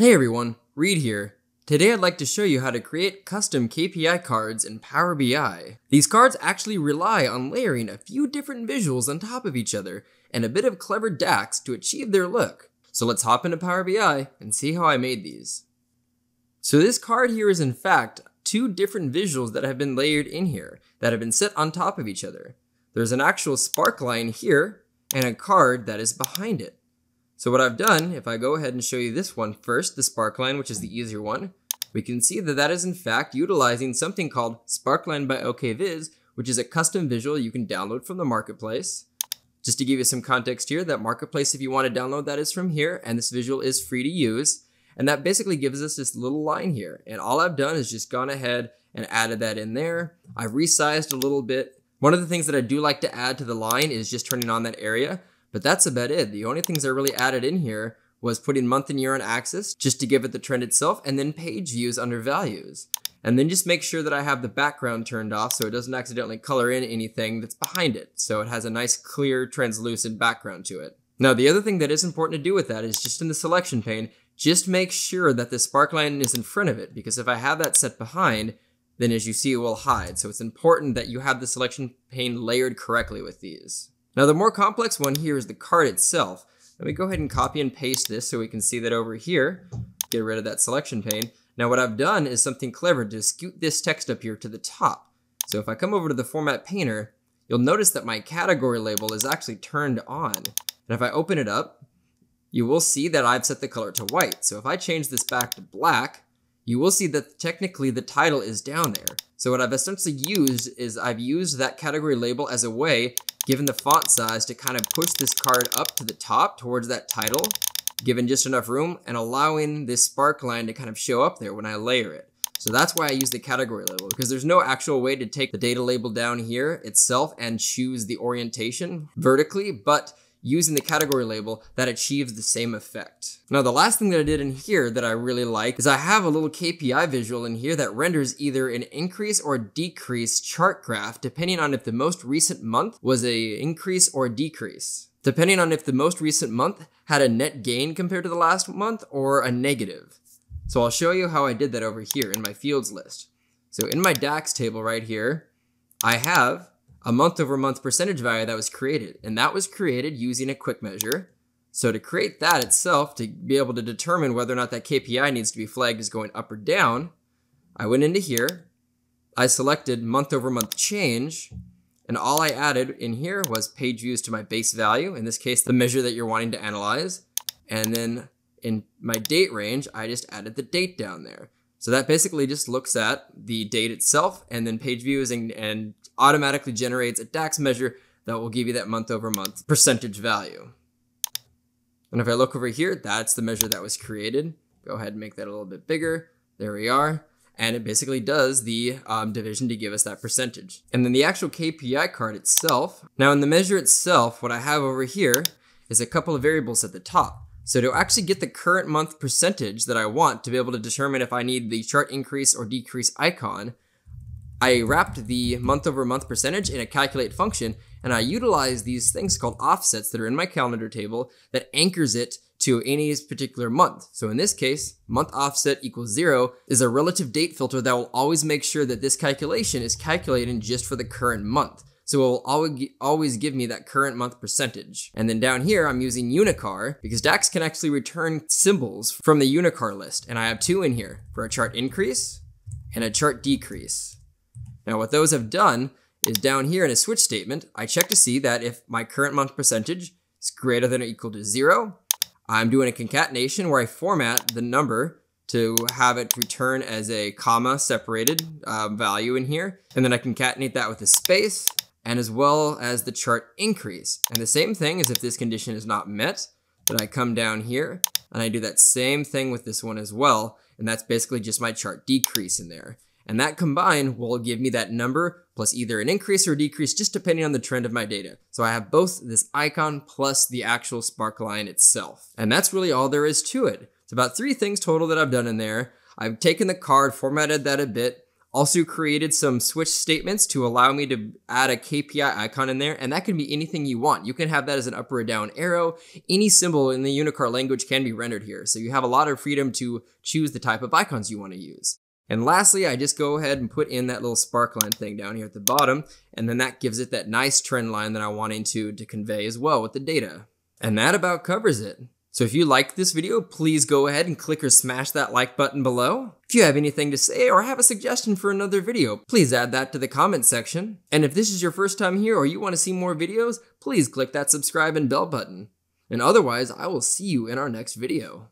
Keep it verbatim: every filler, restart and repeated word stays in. Hey everyone, Reid here. Today I'd like to show you how to create custom K P I cards in Power B I. These cards actually rely on layering a few different visuals on top of each other and a bit of clever DAX to achieve their look. So let's hop into Power B I and see how I made these. So this card here is in fact two different visuals that have been layered in here that have been set on top of each other. There's an actual Sparkline here and a card that is behind it. So what I've done, if I go ahead and show you this one first, the Sparkline, which is the easier one, we can see that that is in fact utilizing something called Sparkline by OKViz, which is a custom visual you can download from the Marketplace. Just to give you some context here, that Marketplace, if you want to download that, is from here, and this visual is free to use. And that basically gives us this little line here. And all I've done is just gone ahead and added that in there. I've resized a little bit. One of the things that I do like to add to the line is just turning on that area. But that's about it. The only things I really added in here was putting month and year on axis just to give it the trend itself, and then page views under values. And then just make sure that I have the background turned off so it doesn't accidentally color in anything that's behind it. So it has a nice clear translucent background to it. Now the other thing that is important to do with that is just in the selection pane, just make sure that the Sparkline is in front of it, because if I have that set behind, then as you see, it will hide. So it's important that you have the selection pane layered correctly with these. Now the more complex one here is the card itself. Let me go ahead and copy and paste this so we can see that over here. Get rid of that selection pane. Now what I've done is something clever to scoot this text up here to the top. So if I come over to the format painter, you'll notice that my category label is actually turned on. And if I open it up, you will see that I've set the color to white. So if I change this back to black, you will see that technically the title is down there. So what I've essentially used is I've used that category label as a way, given the font size, to kind of push this card up to the top towards that title, given just enough room and allowing this Sparkline to kind of show up there when I layer it. So that's why I use the category label, because there's no actual way to take the data label down here itself and choose the orientation vertically, but using the category label, that achieves the same effect. Now the last thing that I did in here that I really like is I have a little K P I visual in here that renders either an increase or decrease chart graph depending on if the most recent month was a increase or decrease. Depending on if the most recent month had a net gain compared to the last month or a negative. So I'll show you how I did that over here in my fields list. So in my DAX table right here, I have a month over month percentage value that was created, and that was created using a quick measure. So to create that itself, to be able to determine whether or not that K P I needs to be flagged as going up or down, I went into here, I selected month over month change, and all I added in here was page views to my base value, in this case, the measure that you're wanting to analyze. And then in my date range, I just added the date down there. So that basically just looks at the date itself, and then page views and, and automatically generates a DAX measure that will give you that month over month percentage value. And if I look over here, that's the measure that was created. Go ahead and make that a little bit bigger. There we are. And it basically does the um, division to give us that percentage. And then the actual K P I card itself. Now in the measure itself, what I have over here is a couple of variables at the top. So to actually get the current month percentage that I want to be able to determine if I need the chart increase or decrease icon, I wrapped the month over month percentage in a calculate function, and I utilized these things called offsets that are in my calendar table that anchors it to any particular month. So in this case, month offset equals zero is a relative date filter that will always make sure that this calculation is calculating just for the current month. So it will always give me that current month percentage. And then down here, I'm using Unicar, because DAX can actually return symbols from the Unicar list. And I have two in here for a chart increase and a chart decrease. Now what those have done is down here in a switch statement, I check to see that if my current month percentage is greater than or equal to zero, I'm doing a concatenation where I format the number to have it return as a comma separated uh, value in here. And then I concatenate that with a space, and as well as the chart increase. And the same thing is if this condition is not met, then I come down here and I do that same thing with this one as well. And that's basically just my chart decrease in there. And that combined will give me that number plus either an increase or decrease, just depending on the trend of my data. So I have both this icon plus the actual Sparkline itself. And that's really all there is to it. It's about three things total that I've done in there. I've taken the card, formatted that a bit, Also created some switch statements to allow me to add a K P I icon in there, and that can be anything you want. You can have that as an up or a down arrow. Any symbol in the Unicar language can be rendered here, so you have a lot of freedom to choose the type of icons you want to use. And lastly, I just go ahead and put in that little Sparkline thing down here at the bottom, and then that gives it that nice trend line that I wanted to, to convey as well with the data. And that about covers it. So if you liked this video, please go ahead and click or smash that like button below. If you have anything to say or have a suggestion for another video, please add that to the comment section. And if this is your first time here or you want to see more videos, please click that subscribe and bell button. And otherwise, I will see you in our next video.